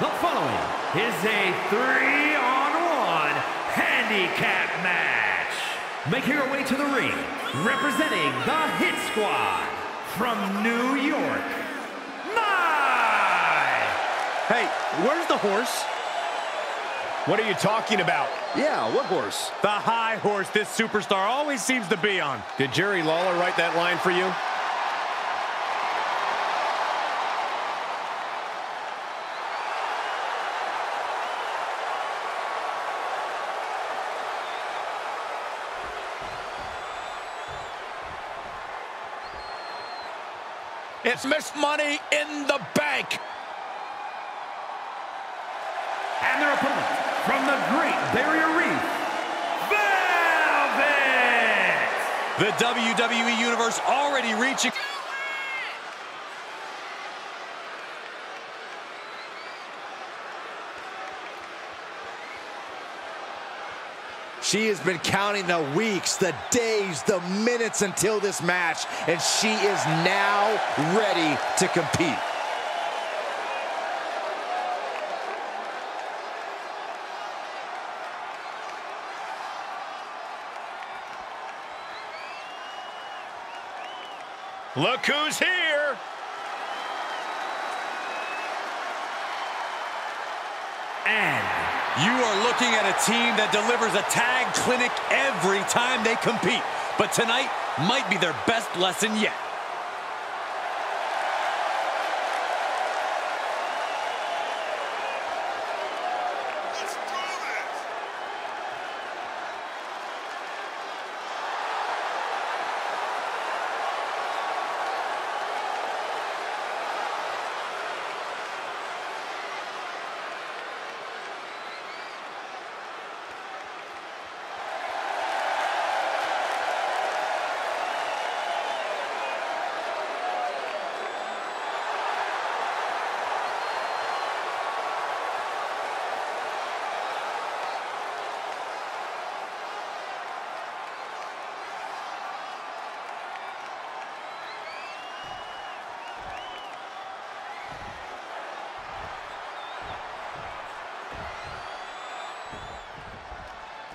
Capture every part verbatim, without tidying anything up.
The following is a three on one handicap match. Making her way to the ring, representing the Hit Squad from New York, my! Hey, where's the horse? What are you talking about? Yeah, what horse? The high horse this superstar always seems to be on. Did Jerry Lawler write that line for you? It's Missed Money in the Bank. And their opponent from the Great Barrier Reef, Velvet! The W W E Universe already reaching... She has been counting the weeks, the days, the minutes until this match, and she is now ready to compete. Look who's here! And... you are looking at a team that delivers a tag clinic every time they compete. But tonight might be their best lesson yet.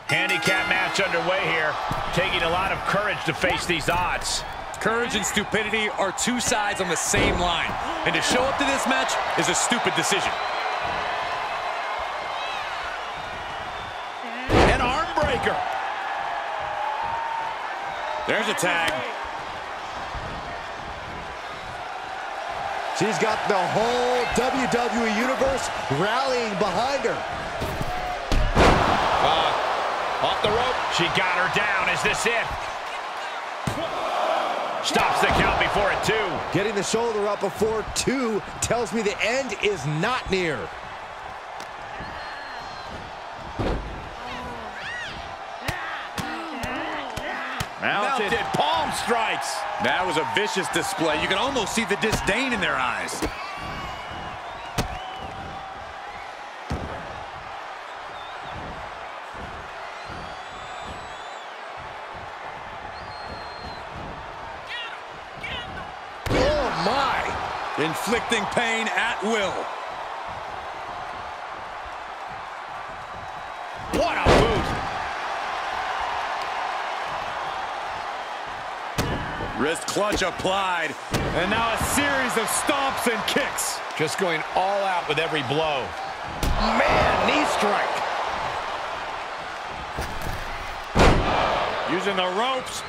Handicap match underway here. Taking a lot of courage to face these odds. Courage and stupidity are two sides on the same line. And to show up to this match is a stupid decision. An arm breaker. There's a tag. She's got the whole W W E Universe rallying behind her. Off the rope. She got her down. Is this it? Stops the count before it, two. Getting the shoulder up before two tells me the end is not near. Mounted. Mounted palm strikes. That was a vicious display. You can almost see the disdain in their eyes. Inflicting pain at will. What a boot! Wrist clutch applied. And now a series of stomps and kicks. Just going all out with every blow. Man, knee strike. Using the ropes.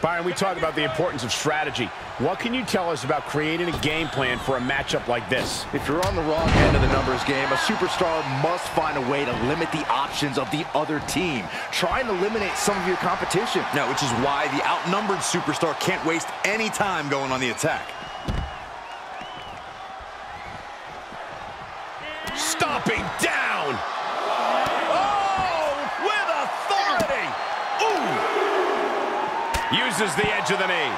Byron, we talk about the importance of strategy. What can you tell us about creating a game plan for a matchup like this? If you're on the wrong end of the numbers game, a superstar must find a way to limit the options of the other team. Try and eliminate some of your competition. Now, which is why the outnumbered superstar can't waste any time going on the attack. Stomping down! Uses the edge of the knee.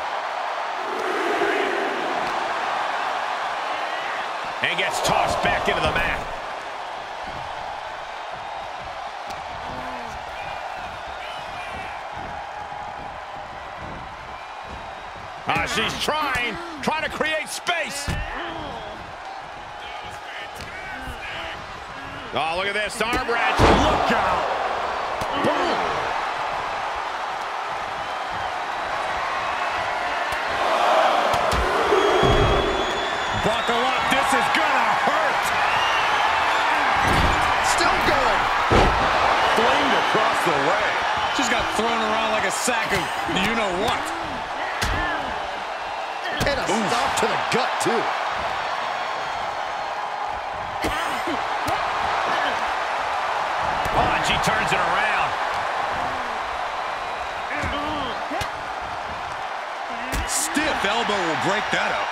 And gets tossed back into the mat. Uh, she's trying, trying to create space. Oh, look at this, arm wrench, look out. Boom. Buckle up, this is gonna hurt. Still going. Flamed across the leg. Just got thrown around like a sack of you know what. And a Oof. stop to the gut, too. Oh, and she turns it around. Stiff elbow will break that up.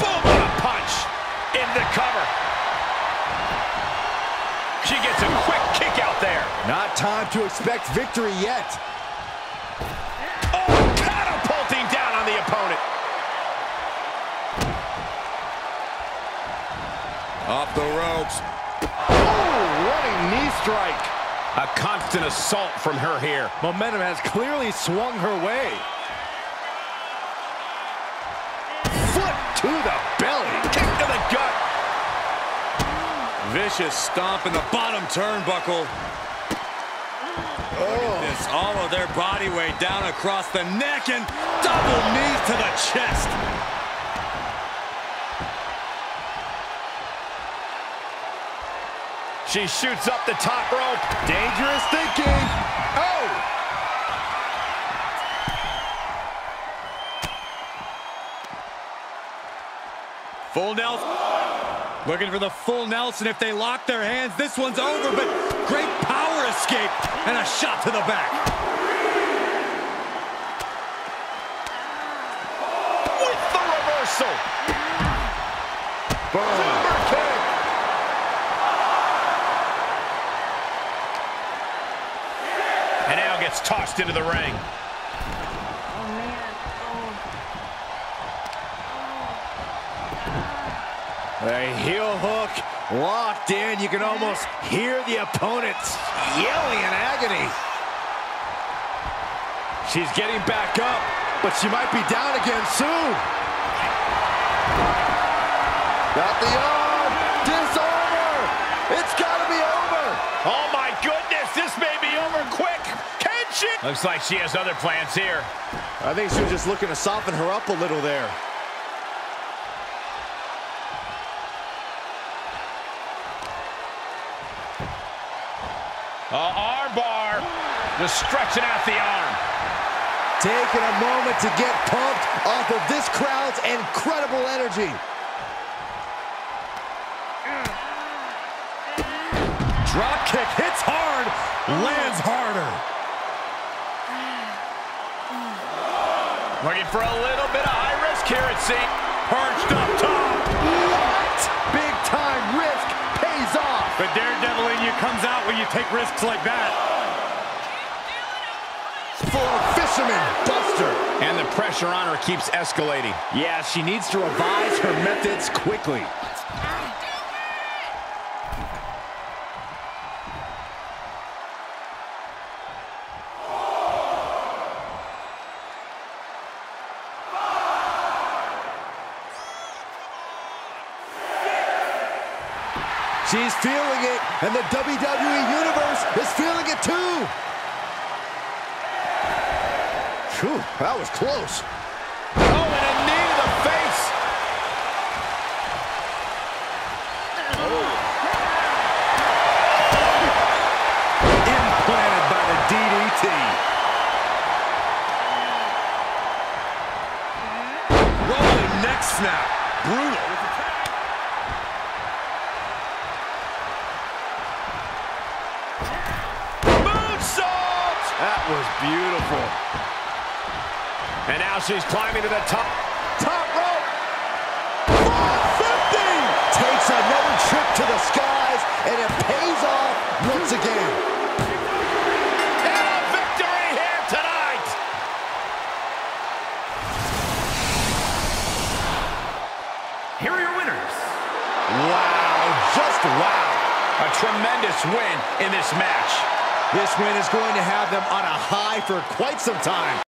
Boom! What a punch in the cover. She gets a quick kick out there. Not time to expect victory yet. Oh, catapulting down on the opponent. Up the ropes. Oh, what a knee strike. A constant assault from her here. Momentum has clearly swung her way. Foot to the belly. Kick to the gut. Vicious stomp in the bottom turnbuckle. Oh. Look at this. All of their body weight down across the neck and double knees to the chest. She shoots up the top rope. Dangerous thinking. Oh! Full Nelson. Looking for the full Nelson. If they lock their hands, this one's over, but great power escape and a shot to the back. With the reversal. Boom. And now gets tossed into the ring. Oh, man. Oh. Oh. A heel hook locked in. You can almost hear the opponents yelling in agony. She's getting back up, but she might be down again soon. Got the arm. Disorder. It's got to be over. Oh, my goodness. This may be over quick. Shit. Looks like she has other plans here. I think she was just looking to soften her up a little there. Uh, arm bar. Just stretching out the arm. Taking a moment to get pumped off of this crowd's incredible energy. Drop kick hits hard, lands harder. Looking for a little bit of high risk here, it seems. Perched up top. What? Big time risk pays off. The daredevil in you comes out when you take risks like that. Full fisherman buster. And the pressure on her keeps escalating. Yeah, she needs to revise her methods quickly. She's feeling it, and the W W E Universe is feeling it too. Whew, that was close. Oh, and a knee to the face. Oh. Implanted by the D D T. Rolling neck snap. Brutal. That was beautiful. And now she's climbing to the top. Top rope. four fifty. Takes another trip to the skies, and it pays off once again. And a victory here tonight. Here are your winners. Wow. Just wow. A tremendous win in this match. This win is going to have them on a high for quite some time.